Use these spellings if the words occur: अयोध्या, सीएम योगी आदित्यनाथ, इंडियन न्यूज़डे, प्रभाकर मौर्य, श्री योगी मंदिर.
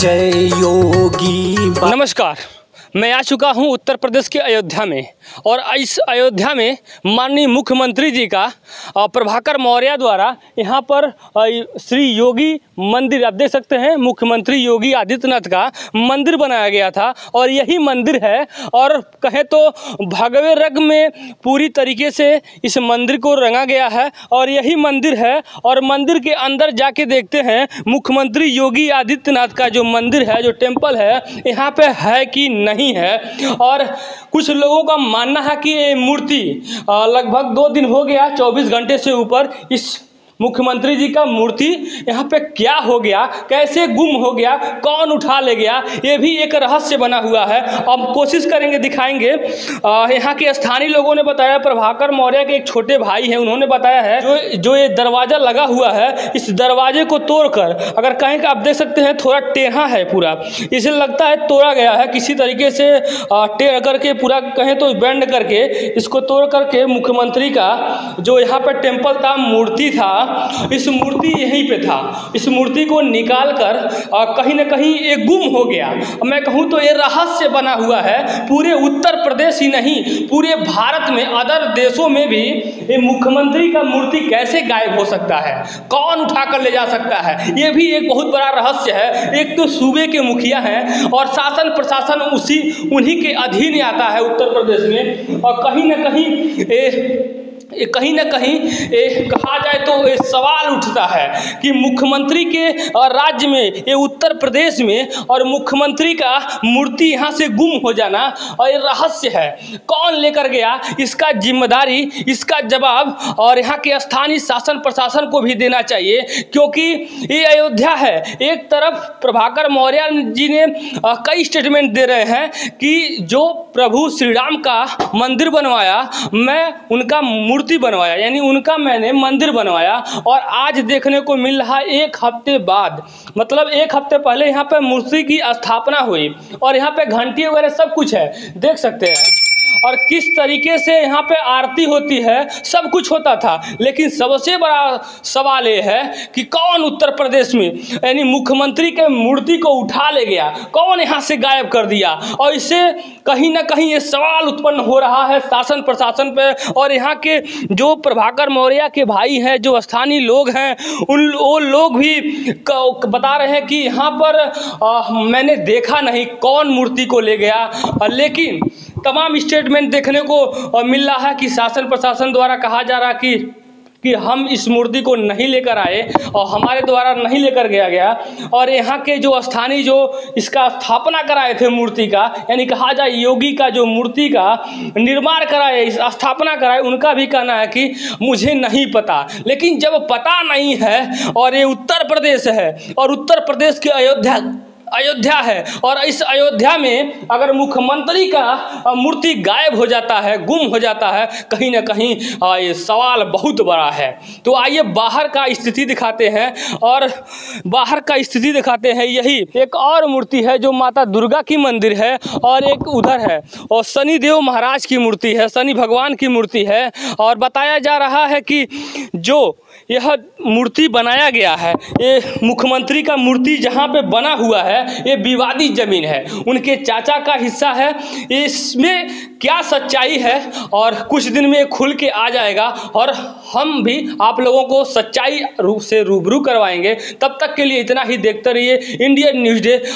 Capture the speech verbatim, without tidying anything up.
जय योगी। नमस्कार, मैं आ चुका हूं उत्तर प्रदेश के अयोध्या में और इस अयोध्या में माननीय मुख्यमंत्री जी का प्रभाकर मौर्य द्वारा यहां पर श्री योगी मंदिर, आप देख सकते हैं मुख्यमंत्री योगी आदित्यनाथ का मंदिर बनाया गया था और यही मंदिर है। और कहें तो भगवे रंग में पूरी तरीके से इस मंदिर को रंगा गया है और यही मंदिर है। और मंदिर के अंदर जाके देखते हैं मुख्यमंत्री योगी आदित्यनाथ का जो मंदिर है, जो टेम्पल है, यहाँ पर है कि नहीं है। और कुछ लोगों का मानना है कि ये मूर्ति लगभग दो दिन हो गया, चौबीस घंटे से ऊपर इस मुख्यमंत्री जी का मूर्ति यहाँ पे क्या हो गया, कैसे गुम हो गया, कौन उठा ले गया, ये भी एक रहस्य बना हुआ है। अब कोशिश करेंगे, दिखाएंगे। यहाँ के स्थानीय लोगों ने बताया, प्रभाकर मौर्य के एक छोटे भाई हैं, उन्होंने बताया है जो जो ये दरवाज़ा लगा हुआ है, इस दरवाजे को तोड़कर, अगर कहें कि आप देख सकते हैं थोड़ा टेढ़ा है पूरा, इसे लगता है तोड़ा गया है किसी तरीके से, टेढ़ करके पूरा कहें तो बेंड करके इसको तोड़ करके मुख्यमंत्री का जो यहाँ पर टेम्पल था, मूर्ति था, इस मूर्ति यहीं पे था, इस मूर्ति को निकाल कर कहीं ना कहीं ये गुम हो गया। मैं कहूँ तो ये रहस्य बना हुआ है। पूरे उत्तर प्रदेश ही नहीं, पूरे भारत में, अदर देशों में भी ये मुख्यमंत्री का मूर्ति कैसे गायब हो सकता है, कौन उठा कर ले जा सकता है, ये भी एक बहुत बड़ा रहस्य है। एक तो सूबे के मुखिया हैं और शासन प्रशासन उसी उन्हीं के अधीन आता है उत्तर प्रदेश में, और कहीं ना कहीं ए, कहीं ना कहीं कहा जाए तो ये सवाल उठता है कि मुख्यमंत्री के राज्य में, ये उत्तर प्रदेश में, और मुख्यमंत्री का मूर्ति यहाँ से गुम हो जाना, और ये रहस्य है कौन लेकर गया, इसका जिम्मेदारी, इसका जवाब और यहाँ के स्थानीय शासन प्रशासन को भी देना चाहिए। क्योंकि ये अयोध्या है, एक तरफ प्रभाकर मौर्य जी ने कई स्टेटमेंट दे रहे हैं कि जो प्रभु श्री राम का मंदिर बनवाया, मैं उनका मूर्ति बनवाया, यानी उनका मैंने मंदिर बनवाया। और आज देखने को मिल रहा है एक हफ्ते बाद, मतलब एक हफ्ते पहले यहाँ पे मूर्ति की स्थापना हुई और यहाँ पे घंटी वगैरह सब कुछ है, देख सकते हैं, और किस तरीके से यहाँ पे आरती होती है, सब कुछ होता था। लेकिन सबसे बड़ा सवाल ये है कि कौन उत्तर प्रदेश में यानी मुख्यमंत्री के मूर्ति को उठा ले गया, कौन यहाँ से गायब कर दिया, और इससे कहीं ना कहीं ये सवाल उत्पन्न हो रहा है शासन प्रशासन पे। और यहाँ के जो प्रभाकर मौर्य के भाई हैं, जो स्थानीय लोग हैं, उन वो लोग भी बता रहे हैं कि यहाँ पर आ, मैंने देखा नहीं कौन मूर्ति को ले गया। और लेकिन तमाम स्टेटमेंट देखने को मिल रहा है कि शासन प्रशासन द्वारा कहा जा रहा है कि कि हम इस मूर्ति को नहीं लेकर आए और हमारे द्वारा नहीं लेकर गया गया। और यहाँ के जो स्थानीय जो इसका स्थापना कराए थे मूर्ति का, यानी कहा जाए योगी का जो मूर्ति का निर्माण कराए, इस स्थापना कराए, उनका भी कहना है कि मुझे नहीं पता। लेकिन जब पता नहीं है, और ये उत्तर प्रदेश है और उत्तर प्रदेश के अयोध्या अयोध्या है, और इस अयोध्या में अगर मुख्यमंत्री का मूर्ति गायब हो जाता है, गुम हो जाता है, कहीं ना कहीं ये सवाल बहुत बड़ा है। तो आइए बाहर का स्थिति दिखाते हैं, और बाहर का स्थिति दिखाते हैं। यही एक और मूर्ति है जो माता दुर्गा की मंदिर है, और एक उधर है और शनि देव महाराज की मूर्ति है, शनि भगवान की मूर्ति है। और बताया जा रहा है कि जो यह मूर्ति बनाया गया है, ये मुख्यमंत्री का मूर्ति जहाँ पे बना हुआ है, ये विवादी जमीन है, उनके चाचा का हिस्सा है। इसमें क्या सच्चाई है, और कुछ दिन में खुल के आ जाएगा और हम भी आप लोगों को सच्चाई रूप से रूबरू करवाएंगे। तब तक के लिए इतना ही, देखते रहिए इंडियन न्यूज़डे।